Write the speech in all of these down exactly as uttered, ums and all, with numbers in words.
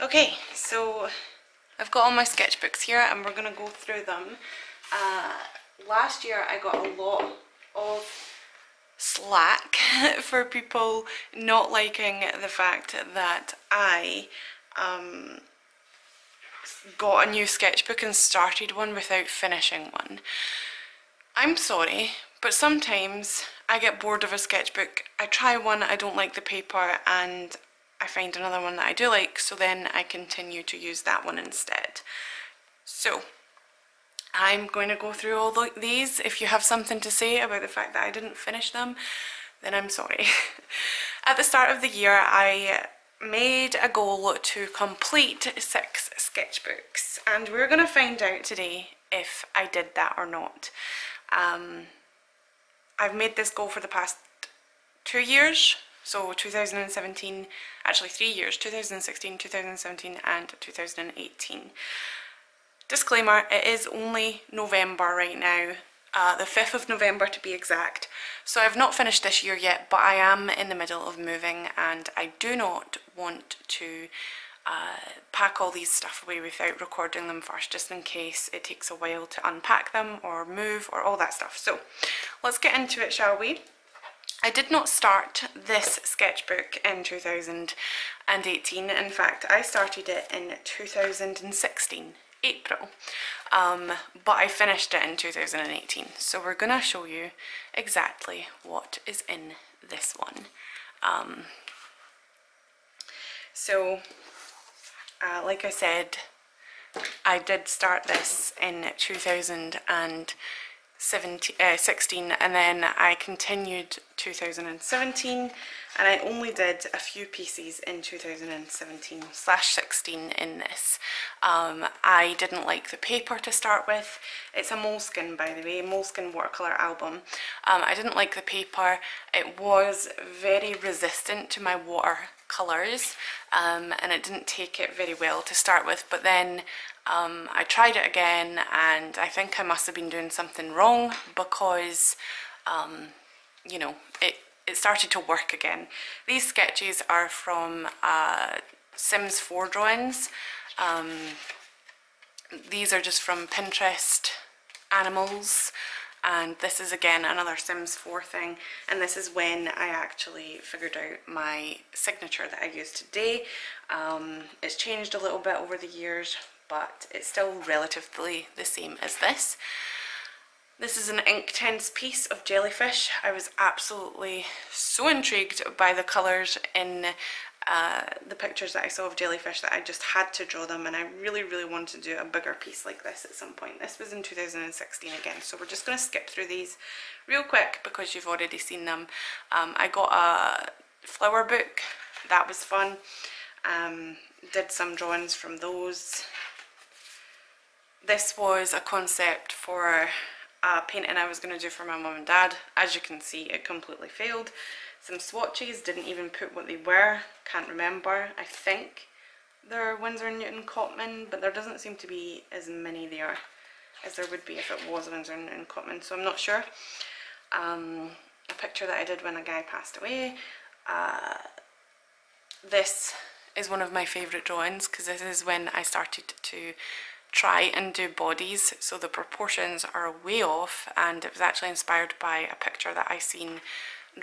Okay, so I've got all my sketchbooks here and we're going to go through them. Uh, last year I got a lot of slack for people not liking the fact that I um, got a new sketchbook and started one without finishing one. I'm sorry, but sometimes I get bored of a sketchbook. I try one, I don't like the paper, and I find another one that I do like, so then I continue to use that one instead. So I'm going to go through all the, these. If you have something to say about the fact that I didn't finish them, then I'm sorry. At the start of the year, I made a goal to complete six sketchbooks, and we're going to find out today if I did that or not. Um, I've made this goal for the past two years. So two thousand seventeen, actually three years, two thousand sixteen, two thousand seventeen and two thousand eighteen. Disclaimer, it is only November right now, uh, the fifth of November to be exact. So I've not finished this year yet, but I am in the middle of moving and I do not want to uh, pack all these stuff away without recording them first, just in case it takes a while to unpack them or move or all that stuff. So let's get into it, shall we? I did not start this sketchbook in two thousand eighteen, in fact I started it in two thousand sixteen, April, um, but I finished it in two thousand eighteen, so we're going to show you exactly what is in this one. Um, so uh, like I said, I did start this in two thousand sixteen, and then I continued two thousand seventeen, and I only did a few pieces in two thousand seventeen slash sixteen in this. Um, I didn't like the paper to start with. It's a Moleskine, by the way, Moleskine watercolour album. Um, I didn't like the paper. It was very resistant to my watercolours, um, and it didn't take it very well to start with, but then Um, I tried it again and I think I must have been doing something wrong because, um, you know, it, it started to work again. These sketches are from uh, Sims four drawings. Um, these are just from Pinterest animals, and this is again another Sims four thing, and this is when I actually figured out my signature that I use today. Um, it's changed a little bit over the years, but it's still relatively the same as this. This is an Inktense piece of jellyfish. I was absolutely so intrigued by the colours in uh, the pictures that I saw of jellyfish that I just had to draw them, and I really, really wanted to do a bigger piece like this at some point. This was in two thousand sixteen again, so we're just going to skip through these real quick because you've already seen them. Um, I got a flower book, that was fun. Um, did some drawings from those. This was a concept for a painting I was going to do for my mum and dad. As you can see, it completely failed. Some swatches, didn't even put what they were, can't remember. I think they're Winsor and Newton Cotman, but there doesn't seem to be as many there as there would be if it was Winsor and Newton Cotman, so I'm not sure. Um, a picture that I did when a guy passed away. Uh, this is one of my favourite drawings because this is when I started to try and do bodies, so the proportions are way off, and it was actually inspired by a picture that I seen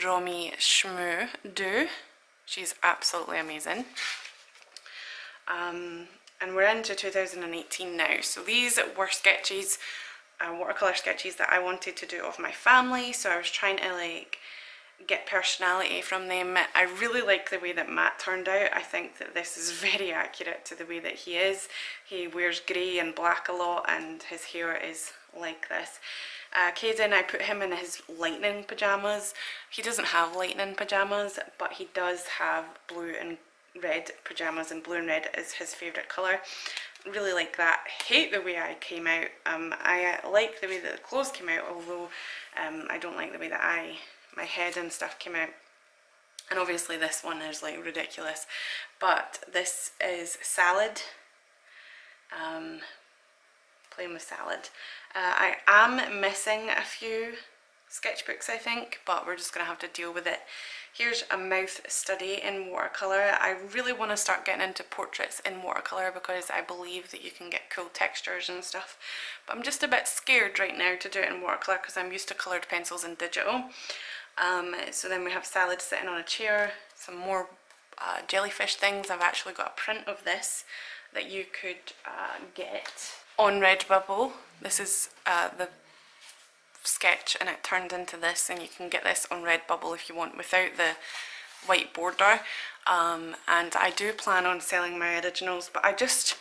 Romy Schmoo do. She's absolutely amazing. Um, and we're into two thousand eighteen now, so these were sketches, uh, watercolour sketches that I wanted to do of my family, so I was trying to like get personality from them. I really like the way that Matt turned out. I think that this is very accurate to the way that he is. He wears grey and black a lot and his hair is like this. Uh, Caden, I put him in his lightning pyjamas. He doesn't have lightning pyjamas, but he does have blue and red pyjamas, and blue and red is his favourite colour. Really like that. Hate the way I came out. Um, I like the way that the clothes came out, although um, I don't like the way that I my head and stuff came out, and obviously this one is like ridiculous, but this is salad, um, playing with salad. Uh, I am missing a few sketchbooks I think, but we're just going to have to deal with it. Here's a mouth study in watercolour. I really want to start getting into portraits in watercolour because I believe that you can get cool textures and stuff, but I'm just a bit scared right now to do it in watercolour because I'm used to coloured pencils and digital. Um, so then we have salad sitting on a chair, some more uh, jellyfish things. I've actually got a print of this that you could uh, get on Redbubble. This is uh, the sketch and it turned into this, and you can get this on Redbubble if you want without the white border. Um, and I do plan on selling my originals, but I just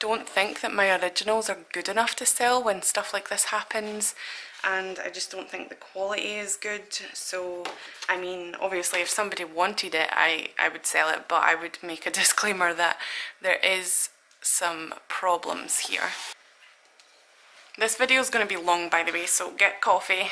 don't think that my originals are good enough to sell when stuff like this happens, and I just don't think the quality is good. So I mean, obviously if somebody wanted it, I, I would sell it, but I would make a disclaimer that there is some problems here. This video is going to be long, by the way, so get coffee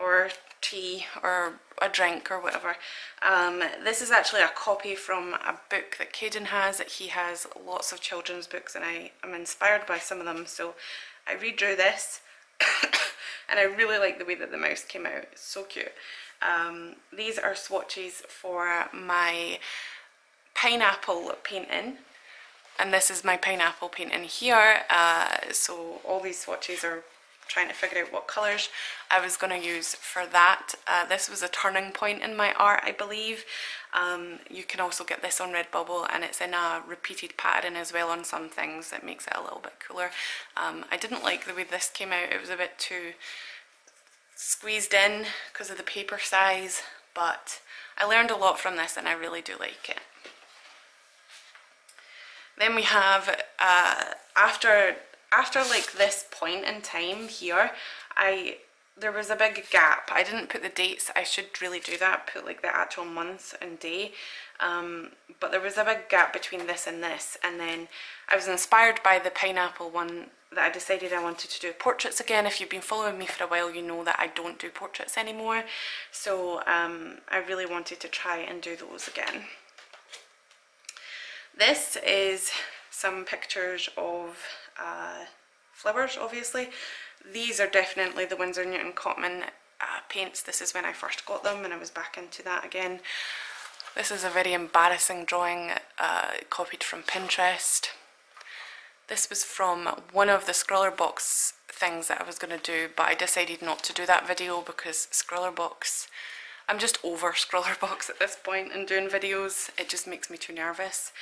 or tea or a drink or whatever. Um, this is actually a copy from a book that Caden has. He has lots of children's books and I am inspired by some of them, so I redrew this. And I really like the way that the mouse came out. It's so cute. Um, these are swatches for my pineapple painting, and this is my pineapple painting here. Uh, so all these swatches are trying to figure out what colours I was going to use for that. Uh, this was a turning point in my art, I believe. Um, you can also get this on Redbubble, and it's in a repeated pattern as well on some things that makes it a little bit cooler. Um, I didn't like the way this came out. It was a bit too squeezed in because of the paper size, but I learned a lot from this and I really do like it. Then we have, uh, after After like this point in time here, I there was a big gap. I didn't put the dates. I should really do that, put like the actual month and day. Um, but there was a big gap between this and this, and then I was inspired by the pineapple one that I decided I wanted to do portraits again. If you've been following me for a while, you know that I don't do portraits anymore. So um, I really wanted to try and do those again. This is some pictures of uh, flowers, obviously. These are definitely the Winsor and Newton Cotman uh, paints. This is when I first got them and I was back into that again. This is a very embarrassing drawing uh, copied from Pinterest. This was from one of the Scroller Box things that I was going to do, but I decided not to do that video because Scroller Box, I'm just over Scroller Box at this point and doing videos. It just makes me too nervous.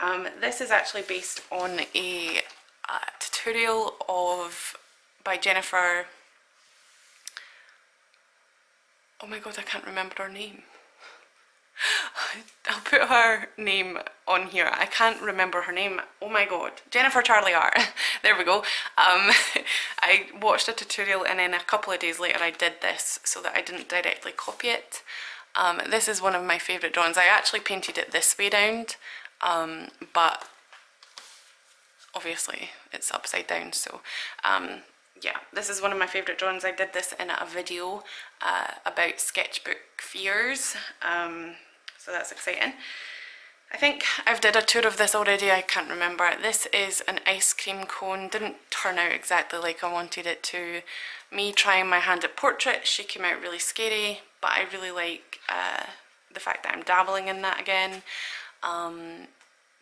Um, this is actually based on a, a tutorial of by Jennifer. Oh my god, I can't remember her name. I'll put her name on here. I can't remember her name. Oh my god, Jennifer Charlie Art. There we go. Um, I watched a tutorial and then a couple of days later I did this so that I didn't directly copy it. Um, this is one of my favourite drawings. I actually painted it this way round, um, but obviously it's upside down, so um, yeah, this is one of my favourite drawings. I did this in a video uh, about sketchbook fears. Um, So that's exciting. I think I've did a tour of this already, I can't remember. This is an ice cream cone. Didn't turn out exactly like I wanted it to. Me trying my hand at portraits, she came out really scary, but I really like uh, the fact that I'm dabbling in that again. Um,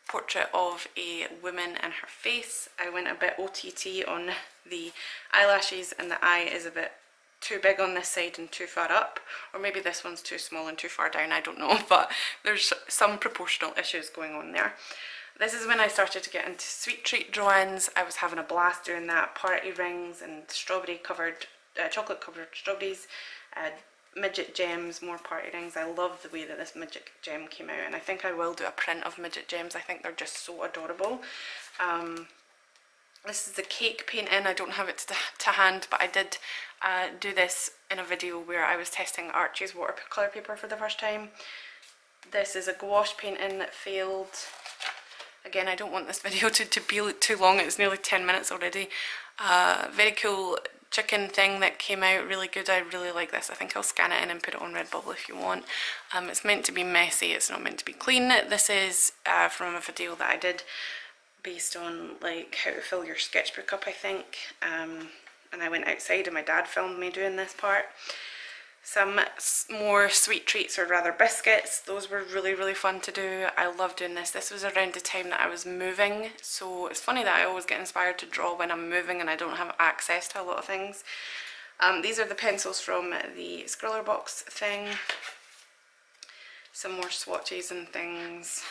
portrait of a woman and her face. I went a bit O T T on the eyelashes, and the eye is a bit too big on this side and too far up, or maybe this one's too small and too far down, I don't know, but there's some proportional issues going on there. This is when I started to get into sweet treat drawings. I was having a blast doing that, party rings and strawberry covered, uh, chocolate covered strawberries, uh, midget gems, more party rings. I love the way that this midget gem came out, and I think I will do a print of midget gems. I think they're just so adorable. Um, This is the cake painting. I don't have it to, to hand, but I did uh, do this in a video where I was testing Archie's watercolour paper for the first time. This is a gouache painting that failed. Again, I don't want this video to, to be too long. It's nearly ten minutes already. Uh, very cool chicken thing that came out. Really good. I really like this. I think I'll scan it in and put it on Redbubble if you want. Um, it's meant to be messy. It's not meant to be clean. This is uh, from a video that I did based on like how to fill your sketchbook up, I think, um, and I went outside and my dad filmed me doing this part. some more sweet treats, or rather biscuits. Those were really really fun to do. I love doing this. This was around the time that I was moving, so it's funny that I always get inspired to draw when I'm moving and I don't have access to a lot of things. Um, these are the pencils from the Scroller Box thing. Some more swatches and things.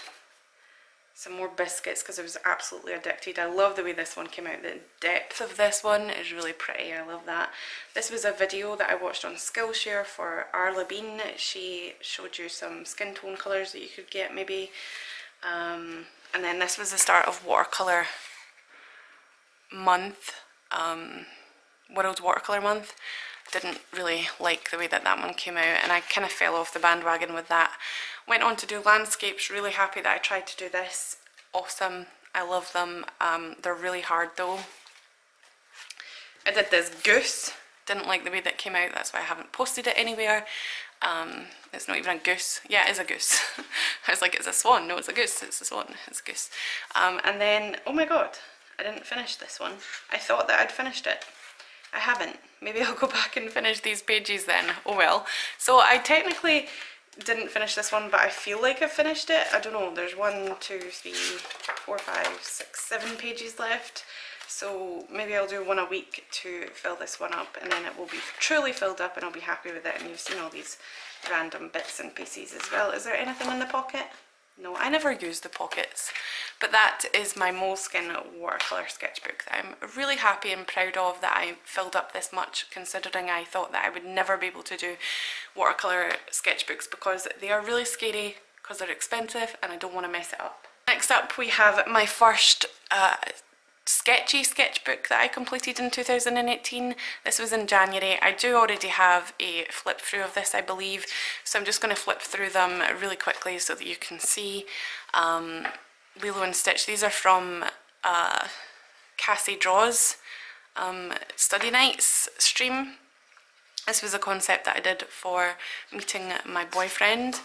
Some more biscuits because I was absolutely addicted. I love the way this one came out. The depth of this one is really pretty. I love that. This was a video that I watched on Skillshare for Arla Bean. She showed you some skin tone colours that you could get maybe. Um, and then this was the start of Watercolour Month. Um, World Watercolour Month. Didn't really like the way that that one came out, and I kind of fell off the bandwagon with that. Went on to do landscapes. Really happy that I tried to do this. Awesome. I love them. Um, they're really hard though. I did this goose. Didn't like the way that came out. That's why I haven't posted it anywhere. Um, it's not even a goose. Yeah, it is a goose. I was like, it's a swan. No, it's a goose. It's a swan. It's a goose. Um, and then, oh my god, I didn't finish this one. I thought that I'd finished it. I haven't. Maybe I'll go back and finish these pages then. Oh well. So I technically didn't finish this one, but I feel like I finished it. I don't know. There's one, two, three, four, five, six, seven pages left. So maybe I'll do one a week to fill this one up, and then it will be truly filled up and I'll be happy with it. And you've seen all these random bits and pieces as well. Is there anything in the pocket? No, I never use the pockets. But that is my Moleskine watercolour sketchbook that I'm really happy and proud of, that I filled up this much, considering I thought that I would never be able to do watercolour sketchbooks because they are really scary, because they're expensive and I don't want to mess it up. Next up we have my first uh, sketchy sketchbook that I completed in two thousand eighteen. This was in January. I do already have a flip through of this, I believe, so I'm just going to flip through them really quickly so that you can see. Um, Lilo and Stitch. These are from uh, Cassie Draws um, Study Nights stream. This was a concept that I did for meeting my boyfriend.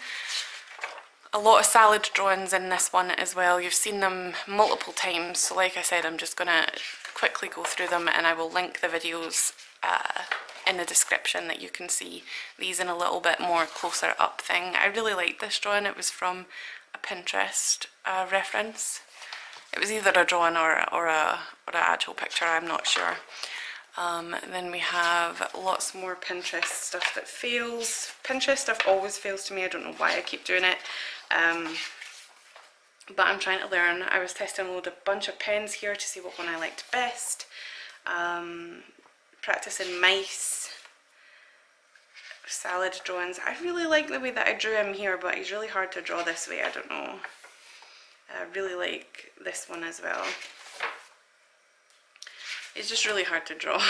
A lot of salad drawings in this one as well. You've seen them multiple times, so like I said, I'm just going to quickly go through them, and I will link the videos uh, in the description that you can see these in a little bit more closer up thing. I really liked this drawing. It was from a Pinterest uh, reference. It was either a drawing or, or a or an actual picture, I'm not sure. Um, then we have lots more Pinterest stuff that fails. Pinterest stuff always fails to me. I don't know why I keep doing it. Um, but I'm trying to learn. I was testing a load, a bunch of pens here to see what one I liked best. Um, practicing mice. Salad drawings. I really like the way that I drew him here, but he's really hard to draw this way. I don't know. I really like this one as well. It's just really hard to draw.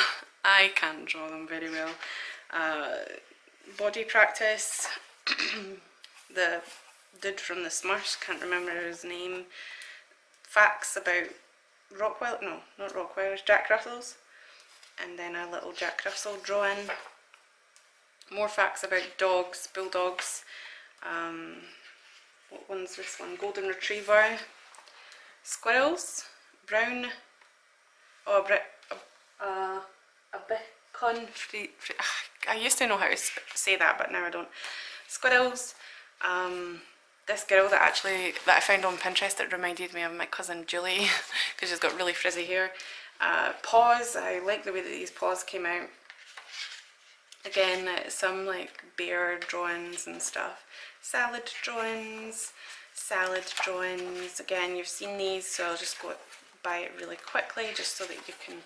I can't draw them very well. Uh, body practice. The dude from the Smurfs, can't remember his name. Facts about Rockwell, no, not Rockwell's, Jack Russell's. And then a little Jack Russell drawing. More facts about dogs, bulldogs. Um, what one's this one? Golden Retriever. Squirrels. Brown. Oh, a, a, a, a beacon free, free. I used to know how to say that, but now I don't. Squirrels. Um, this girl that actually that I found on Pinterest that reminded me of my cousin Julie, because she's got really frizzy hair. Uh, paws. I like the way that these paws came out. Again, some like bear drawings and stuff. Salad drawings. Salad drawings. Again, you've seen these, so I'll just go by it really quickly just so that you can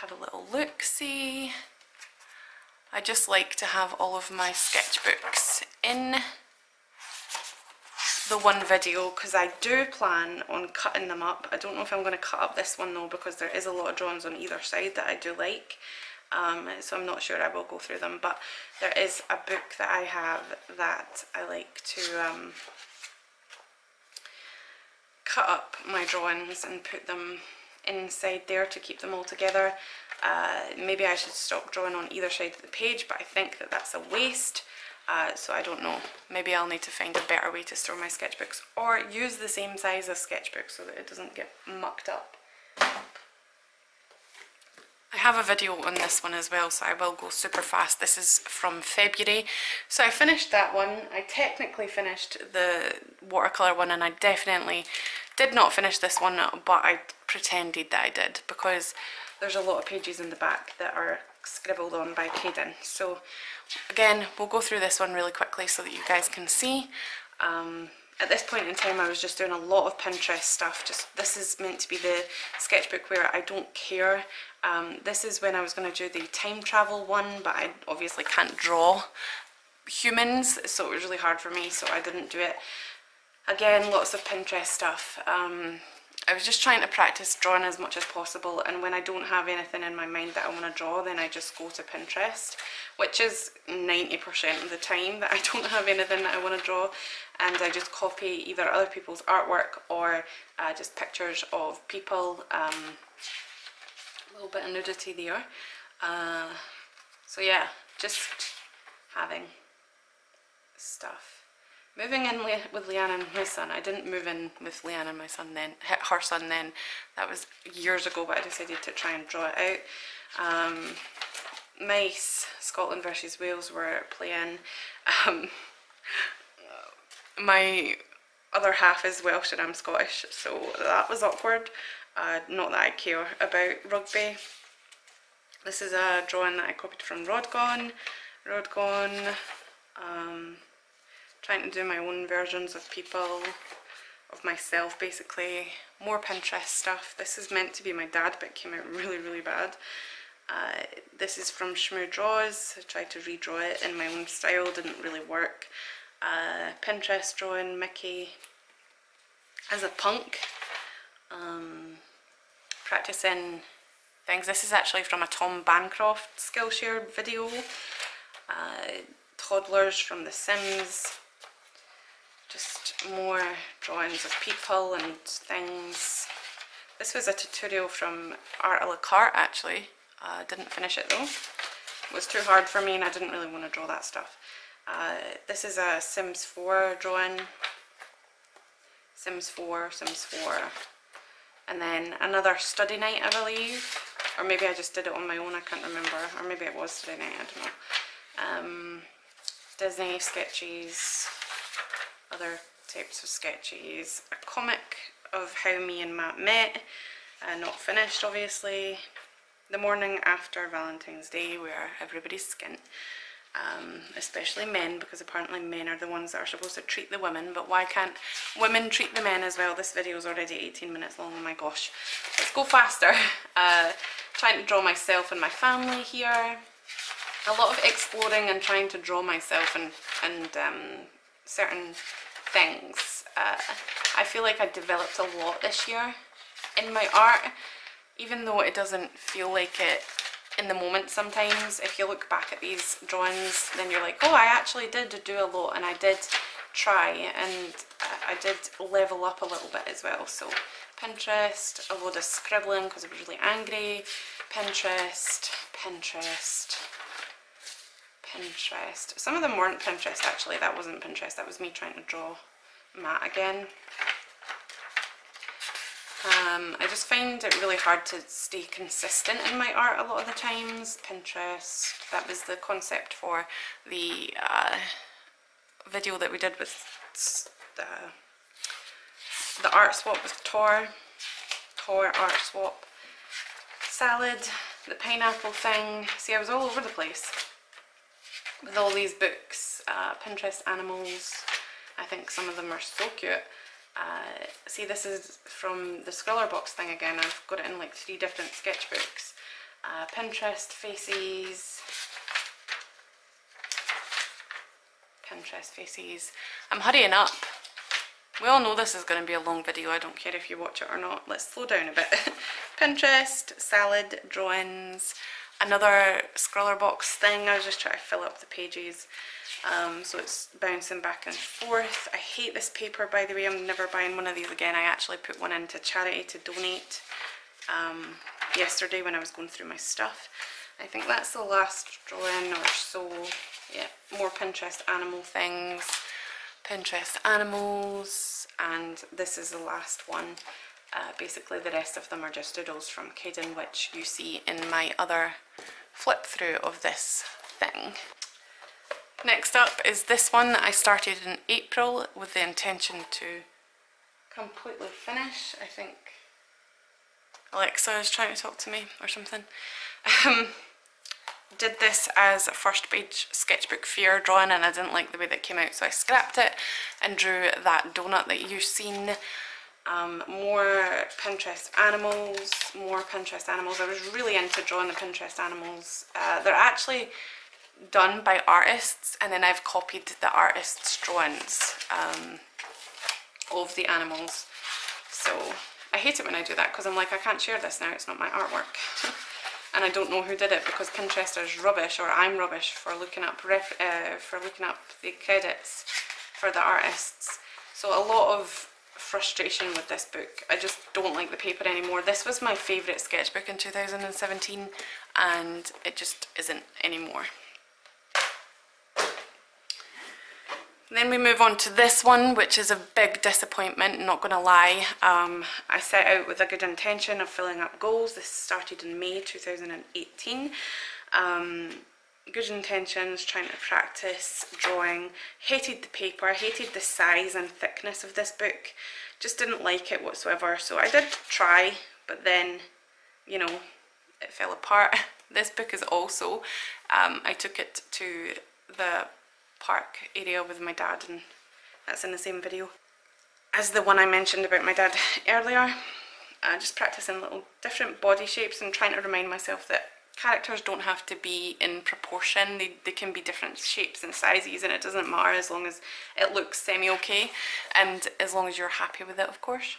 have a little look-see. I just like to have all of my sketchbooks in the one video because I do plan on cutting them up. I don't know if I'm going to cut up this one though, because there is a lot of drawings on either side that I do like. Um, so I'm not sure I will go through them, but there is a book that I have that I like to um, cut up my drawings and put them inside there to keep them all together. Uh, maybe I should stop drawing on either side of the page, but I think that that's a waste, uh, so I don't know. Maybe I'll need to find a better way to store my sketchbooks, or use the same size as sketchbooks so that it doesn't get mucked up. I have a video on this one as well, so I will go super fast. This is from February. So I finished that one. I technically finished the watercolour one, and I definitely did not finish this one, but I pretended that I did because there's a lot of pages in the back that are scribbled on by Caden. So again, we'll go through this one really quickly so that you guys can see. Um, At this point in time, I was just doing a lot of Pinterest stuff. Just this is meant to be the sketchbook where I don't care. Um, this is when I was going to do the time travel one, but I obviously can't draw humans, so it was really hard for me, so I didn't do it. Again, lots of Pinterest stuff. Um, I was just trying to practice drawing as much as possible, and when I don't have anything in my mind that I want to draw, then I just go to Pinterest, which is ninety percent of the time that I don't have anything that I want to draw, and I just copy either other people's artwork or uh, just pictures of people. Um, a little bit of nudity there. Uh, so yeah, just having stuff. Moving in with Leanne and my son. I didn't move in with Leanne and my son then, her son then. That was years ago, but I decided to try and draw it out. Um, mice, Scotland versus Wales were playing. Um, my other half is Welsh and I'm Scottish, so that was awkward. Uh, not that I care about rugby. This is a drawing that I copied from Rodgon. Rodgon. Um, Trying to do my own versions of people, of myself basically. More Pinterest stuff. This is meant to be my dad, but it came out really, really bad. Uh, this is from Schmoo Draws. I tried to redraw it in my own style, didn't really work. Uh, Pinterest drawing Mickey as a punk. Um, practicing things. This is actually from a Tom Bancroft Skillshare video. Uh, toddlers from The Sims. Just more drawings of people and things. This was a tutorial from Art a la Carte actually. I uh, didn't finish it though. It was too hard for me and I didn't really want to draw that stuff. Uh, this is a Sims four drawing. Sims four, Sims four. And then another study night I believe. Or maybe I just did it on my own, I can't remember. Or maybe it was study night, I don't know. Um, Disney sketches. Other types of sketches, a comic of how me and Matt met, uh, not finished obviously, the morning after Valentine's Day where everybody's skint, um, especially men, because apparently men are the ones that are supposed to treat the women, but why can't women treat the men as well? This video is already eighteen minutes long, oh my gosh, let's go faster. Uh, trying to draw myself and my family here, a lot of exploring and trying to draw myself and, and um, certain things. Uh, I feel like I developed a lot this year in my art, even though it doesn't feel like it in the moment sometimes. If you look back at these drawings, then you're like, oh, I actually did do a lot, and I did try, and I did level up a little bit as well. So Pinterest, a lot of scribbling because I was really angry. Pinterest, Pinterest. Pinterest. Some of them weren't Pinterest actually, that wasn't Pinterest, that was me trying to draw Matt again. Um, I just find it really hard to stay consistent in my art a lot of the times. Pinterest, that was the concept for the uh, video that we did with the, the art swap with Tor. Tor art swap. Salad, the pineapple thing. See, I was all over the place with all these books. uh, Pinterest animals, I think some of them are so cute. Uh, see, this is from the Scroller Box thing again, I've got it in like three different sketchbooks. Uh, Pinterest faces, Pinterest faces. I'm hurrying up, we all know this is going to be a long video, I don't care if you watch it or not, let's slow down a bit. Pinterest, salad, drawings. Another Scroller Box thing, I was just trying to fill up the pages, um, so it's bouncing back and forth. I hate this paper, by the way, I'm never buying one of these again. I actually put one into charity to donate um, yesterday when I was going through my stuff. I think that's the last drawing or so. Yeah, more Pinterest animal things, Pinterest animals, and this is the last one. Uh, basically the rest of them are just doodles from Kaden, which you see in my other flip through of this thing. Next up is this one that I started in April with the intention to completely finish. I think Alexa is trying to talk to me or something. Um, did this as a first page sketchbook fear drawing and I didn't like the way that came out, so I scrapped it and drew that donut that you've seen. Um, more Pinterest animals, more Pinterest animals. I was really into drawing the Pinterest animals. Uh, they're actually done by artists and then I've copied the artists' drawings um, of the animals. So I hate it when I do that because I'm like, I can't share this now, it's not my artwork. And I don't know who did it because Pinterest is rubbish, or I'm rubbish for looking up ref uh, for looking up the credits for the artists. So a lot of frustration with this book. I just don't like the paper anymore. This was my favourite sketchbook in two thousand seventeen and it just isn't anymore. Then we move on to this one, which is a big disappointment, not gonna lie. Um, I set out with a good intention of filling up goals. This started in May two thousand eighteen. Um, good intentions, trying to practice drawing. Hated the paper, hated the size and thickness of this book. Just didn't like it whatsoever. So I did try, but then, you know, it fell apart. This book is also, um, I took it to the park area with my dad, and that's in the same video as the one I mentioned about my dad earlier. Uh, just practicing little different body shapes and trying to remind myself that characters don't have to be in proportion, they, they can be different shapes and sizes and it doesn't matter as long as it looks semi-okay and as long as you're happy with it, of course.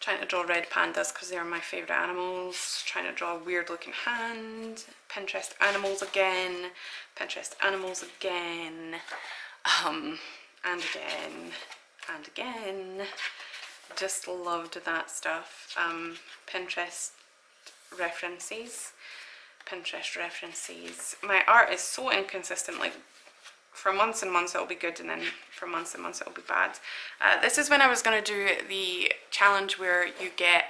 Trying to draw red pandas because they are my favourite animals. Trying to draw a weird looking hand. Pinterest animals again. Pinterest animals again. Um, and again. And again. Just loved that stuff. Um, Pinterest references. Pinterest references. My art is so inconsistent. Like, for months and months it'll be good and then for months and months it'll be bad. Uh, this is when I was going to do the challenge where you get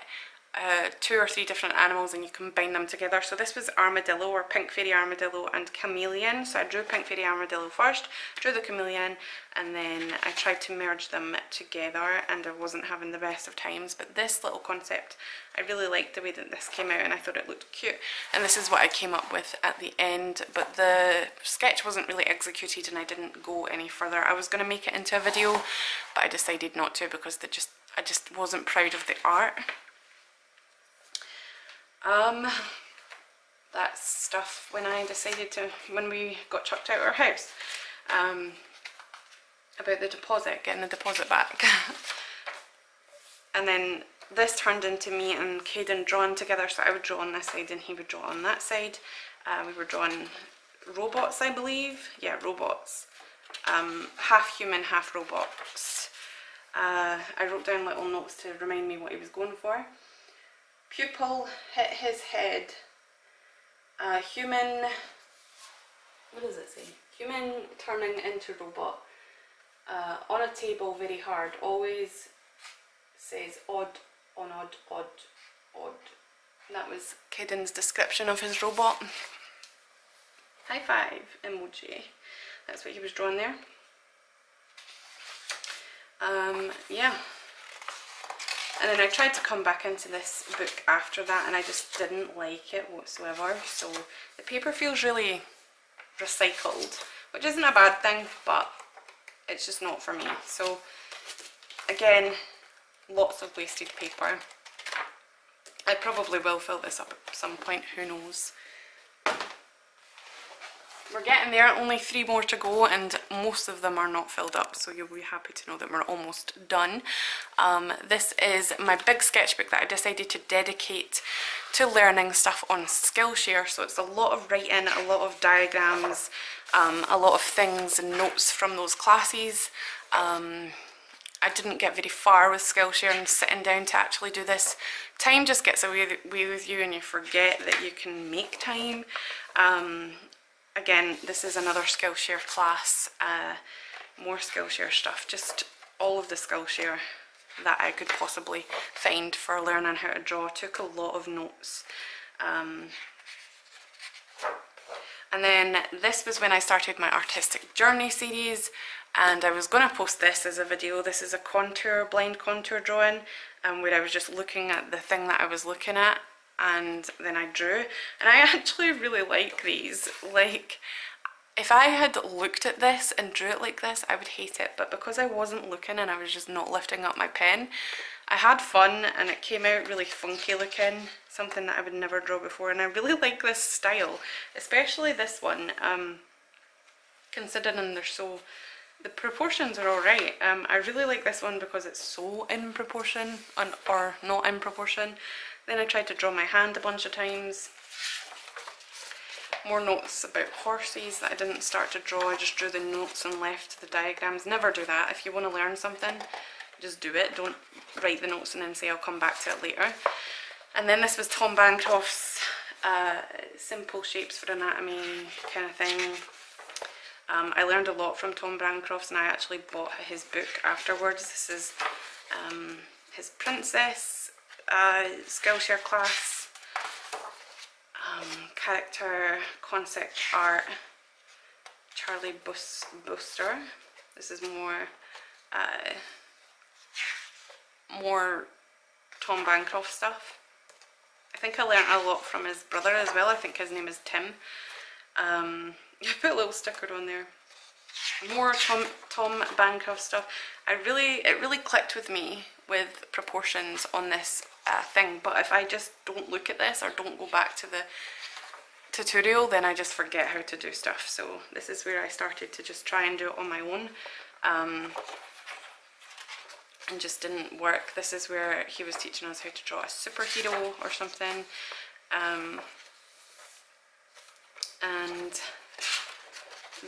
uh, two or three different animals and you combine them together. So this was armadillo, or pink fairy armadillo and chameleon. So I drew pink fairy armadillo first, drew the chameleon, and then I tried to merge them together and I wasn't having the best of times. But this little concept, I really liked the way that this came out and I thought it looked cute. And this is what I came up with at the end, but the sketch wasn't really executed and I didn't go any further. I was going to make it into a video, but I decided not to because they just, I just wasn't proud of the art. Um, that's stuff when I decided to, when we got chucked out of our house, um, about the deposit, getting the deposit back. And then this turned into me and Kaden drawing together, so I would draw on this side and he would draw on that side. Uh, we were drawing robots, I believe. Yeah, robots. Um, half human, half robots. Uh, I wrote down little notes to remind me what he was going for. Pupil hit his head. Uh, human, what does it say? Human turning into robot. Uh, on a table, very hard. Always says odd, on odd, odd, odd. And that was Kaden's description of his robot. High five emoji. That's what he was drawing there. Um, yeah. And then I tried to come back into this book after that and I just didn't like it whatsoever. So the paper feels really recycled, which isn't a bad thing, but it's just not for me. So again, lots of wasted paper. I probably will fill this up at some point, who knows. We're getting there, only three more to go and most of them are not filled up, so you'll be happy to know that we're almost done. Um, this is my big sketchbook that I decided to dedicate to learning stuff on Skillshare, so it's a lot of writing, a lot of diagrams, um, a lot of things and notes from those classes. Um, I didn't get very far with Skillshare and sitting down to actually do this. Time just gets away with you and you forget that you can make time. Um, Again, this is another Skillshare class, uh, more Skillshare stuff, just all of the Skillshare that I could possibly find for learning how to draw. Took a lot of notes. Um, and then this was when I started my Artistic Journey series, and I was going to post this as a video. This is a contour, blind contour drawing, um, where I was just looking at the thing that I was looking at, and then I drew. And I actually really like these. Like, if I had looked at this and drew it like this, I would hate it, but because I wasn't looking and I was just not lifting up my pen, I had fun and it came out really funky looking, something that I would never draw before. And I really like this style, especially this one, um, considering they're so, the proportions are alright. Um, I really like this one because it's so in proportion, un or not in proportion. Then I tried to draw my hand a bunch of times. More notes about horses that I didn't start to draw, I just drew the notes and left the diagrams. Never do that. If you want to learn something, just do it. Don't write the notes and then say I'll come back to it later. And then this was Tom Bancroft's uh, Simple Shapes for Anatomy kind of thing. Um, I learned a lot from Tom Bancroft, and I actually bought his book afterwards. This is um, his Princess uh, Skillshare class. Um, character, concept art, Charlie Bus Booster. This is more, uh, more Tom Bancroft stuff. I think I learnt a lot from his brother as well. I think his name is Tim. Um, I put a little sticker on there. More Tom, Tom Bancroft stuff. I really, it really clicked with me with proportions on this Uh, thing, but if I just don't look at this or don't go back to the tutorial, then I just forget how to do stuff. So this is where I started to just try and do it on my own, um, and just didn't work. This is where he was teaching us how to draw a superhero or something, um, and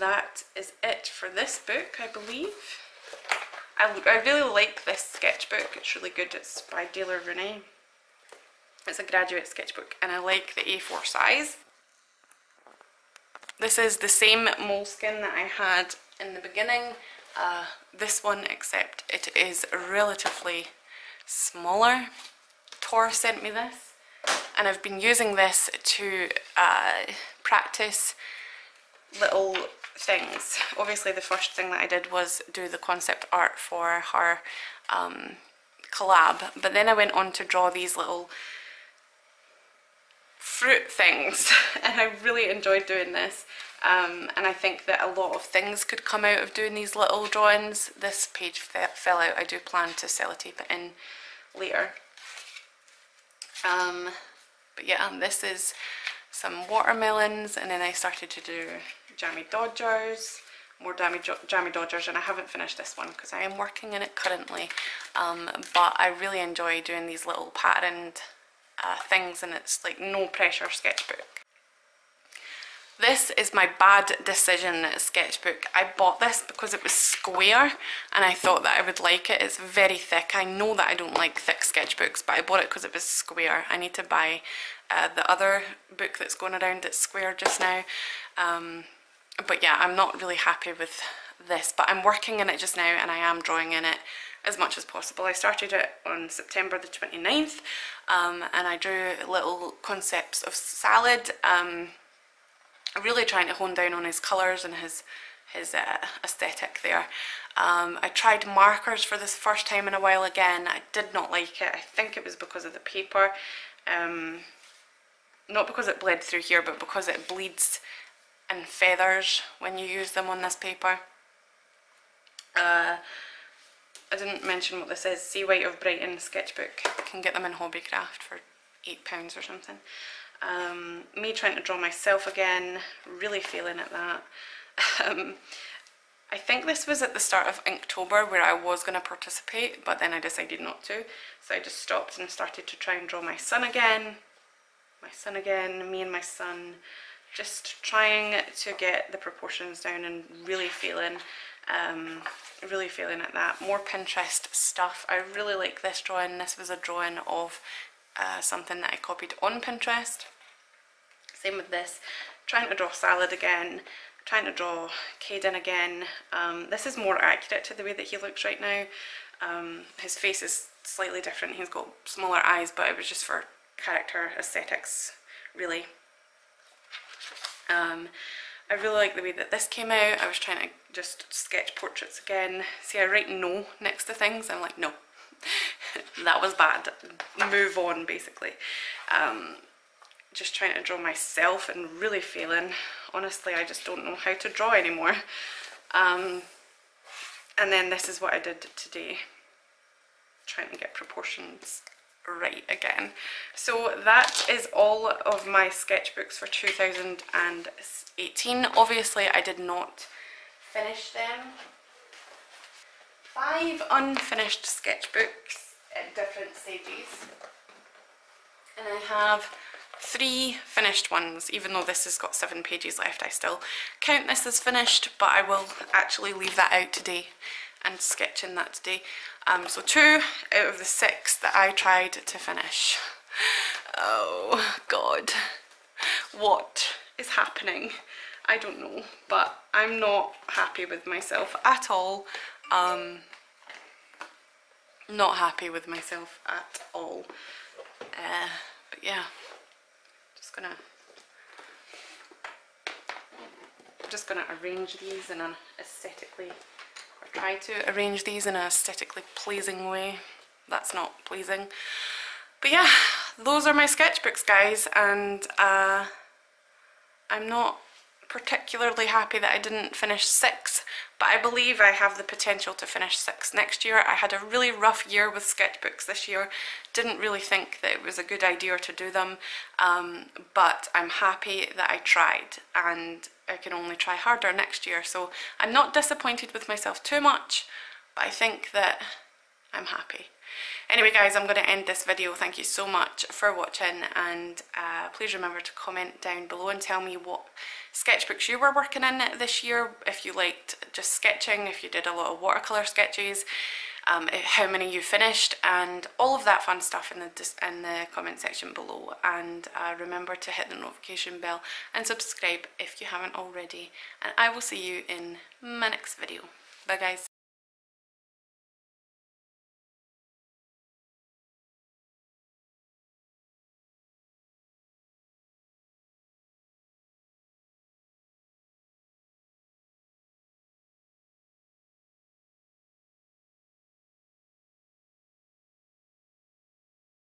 that is it for this book, I believe. I, I really like this sketchbook, it's really good, it's by Dealer Rene. It's a graduate sketchbook and I like the A four size. This is the same Moleskine that I had in the beginning, uh, this one, except it is relatively smaller. Tor sent me this and I've been using this to uh, practice little things. Obviously the first thing that I did was do the concept art for her um, collab, but then I went on to draw these little fruit things and I really enjoyed doing this, um, and I think that a lot of things could come out of doing these little drawings. This page fe fell out. I do plan to sellotape it in later, um, but yeah, and this is some watermelons, and then I started to do Jammie Dodgers, more Jammie Dodgers, and I haven't finished this one because I am working in it currently, um, but I really enjoy doing these little patterned uh, things, and it's like no pressure sketchbook. This is my Bad Decision sketchbook. I bought this because it was square and I thought that I would like it. It's very thick. I know that I don't like thick sketchbooks, but I bought it because it was square. I need to buy uh, the other book that's going around that's square just now. Um, But yeah, I'm not really happy with this, but I'm working in it just now and I am drawing in it as much as possible. I started it on September the twenty-ninth, um, and I drew little concepts of salad, um, really trying to hone down on his colours and his, his uh, aesthetic there. Um, I tried markers for this first time in a while again. I did not like it. I think it was because of the paper, um, not because it bled through here, but because it bleeds and feathers when you use them on this paper. Uh, I didn't mention what this is, Sea White of Brighton sketchbook. You can get them in Hobbycraft for eight pounds or something. Um, me trying to draw myself again, really failing at that. Um, I think this was at the start of Inktober where I was going to participate, but then I decided not to. So I just stopped and started to try and draw my son again. My son again, me and my son. Just trying to get the proportions down and really feeling, um, really feeling at that. More Pinterest stuff. I really like this drawing. This was a drawing of uh, something that I copied on Pinterest. Same with this. Trying to draw salad again. Trying to draw Caden again. Um, this is more accurate to the way that he looks right now. Um, his face is slightly different, he's got smaller eyes, but it was just for character aesthetics, really. Um, I really like the way that this came out. I was trying to just sketch portraits again. See, I write no next to things, I'm like, no, that was bad, move on, basically. Um, just trying to draw myself and really failing. Honestly, I just don't know how to draw anymore. Um, and then this is what I did today, trying to get proportions right again. So that is all of my sketchbooks for two thousand eighteen. Obviously I did not finish them. Five unfinished sketchbooks at different stages, and I have three finished ones. Even though this has got seven pages left, I still count this as finished, but I will actually leave that out today and sketch in that today. Um, so two out of the six that I tried to finish. Oh God, what is happening? I don't know, but I'm not happy with myself at all. Um, not happy with myself at all. Uh, but yeah, just gonna, just gonna arrange these in an aesthetically. Try to arrange these in an aesthetically pleasing way. That's not pleasing. But yeah, those are my sketchbooks, guys, and uh, I'm not particularly happy that I didn't finish six, but I believe I have the potential to finish six next year. I had a really rough year with sketchbooks this year. Didn't really think that it was a good idea to do them, um, but I'm happy that I tried, and I can only try harder next year. So I'm not disappointed with myself too much, but I think that I'm happy. Anyway, guys, I'm going to end this video. Thank you so much for watching, and uh, please remember to comment down below and tell me what sketchbooks you were working in this year, if you liked just sketching, if you did a lot of watercolour sketches, um, how many you finished, and all of that fun stuff in the, in the comment section below. And uh, remember to hit the notification bell and subscribe if you haven't already, and I will see you in my next video. Bye, guys.